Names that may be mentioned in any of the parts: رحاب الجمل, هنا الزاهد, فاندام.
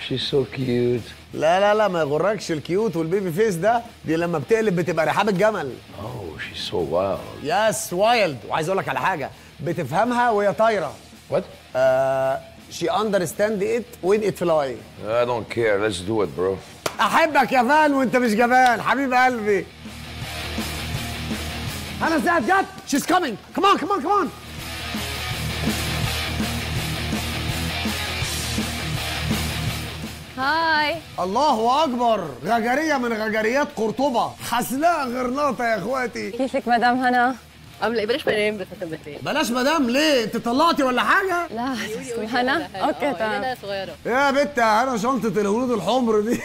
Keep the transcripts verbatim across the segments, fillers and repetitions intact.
she's so cute. لا لا لا ما يغركش الكيوت والبيبي فيس ده، دي لما بتقلب بتبقى رحاب الجمل. اوه she's so wild. يس وايلد. وعايز اقول لك على حاجه، بتفهمها وهي طايره. وات؟ ااا she understand it when it fly. I don't care, let's do it bro. احبك يا فان وانت مش جبان حبيب قلبي. هنا الزاهد جت، she's coming. Come on, come on, come on. هاي الله اكبر، غجريه من غجريات قرطبه، حسناء غرناطه يا اخواتي. كيفك مدام هنا؟ عامله بلاش مدام بتحبك ليه؟ بلاش مدام ليه؟ انت طلعتي ولا حاجه؟ لا هنا اوكي تمام. هنا صغيره يا بت، هنا شنطه الهنود الحمر دي.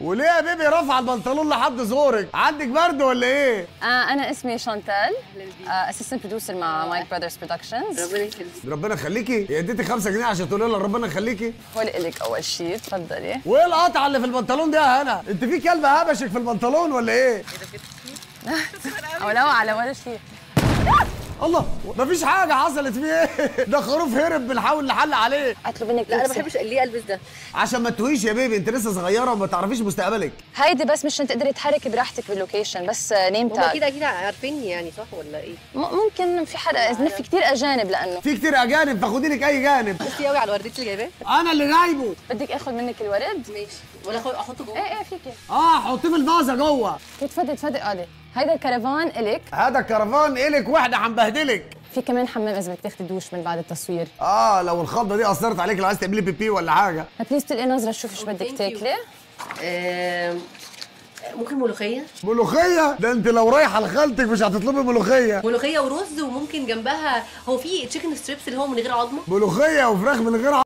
وليه يا بيبي رافعه البنطلون لحد زورك؟ عندك برد ولا ايه؟ آه انا اسمي شانتال، اسيستنت بروديوسر مع مايك براذرز برودكشنز. ربنا يخليكي. ربنا يخليكي، هي اديتك خمسة جنيه عشان تقولي لها ربنا يخليكي؟ هو لك اول شيء اتفضلي. وايه القطعه اللي في البنطلون دي يا هنا؟ انت في كلب هبشك في البنطلون ولا ايه؟ او لو على ولا شيء. الله مفيش حاجه حصلت فيه. ايه ده؟ خروف هرب بنحاول نحل عليه. اطلب منك. لا انا ما بحبش ليه البس ده عشان ما تتوهيش يا بيبي، انت لسه صغيره وما تعرفيش مستقبلك. هيدي بس مش تقدري تحركي براحتك باللوكيشن، بس نمت هما كده كده عارفيني يعني صح ولا ايه؟ ممكن في حلقه اذن في كتير اجانب، لانه في كتير اجانب فخدي لك اي جانب. بصي قوي على الورديه اللي جايباه، انا اللي جايبه. بدك اخد منك الورد؟ ماشي. ولا احطه جوه؟ ايه ايه فيكي. اه حطيه في الفازه جوه. اتفضلي اتفضلي. اه هيدا الكرفان إلك. هذا الكرفان إلك، واحدة حنبهدلك. في كمان حمام إذا بدك تاخدي دوش من بعد التصوير. آه لو الخضة دي أثرت عليك، لو عايز تعملي بيبي ولا حاجة. بليز تلقي نظرة شوفي شو بدك تاكلي. آه ممكن ملوخية؟ ملوخية؟ ده أنت لو رايحة لخالتك مش هتطلبي ملوخية. ملوخية ورز، وممكن جنبها هو في تشيكن ستريبس اللي هو من غير عظمة؟ ملوخية وفراخ من غير عظمة.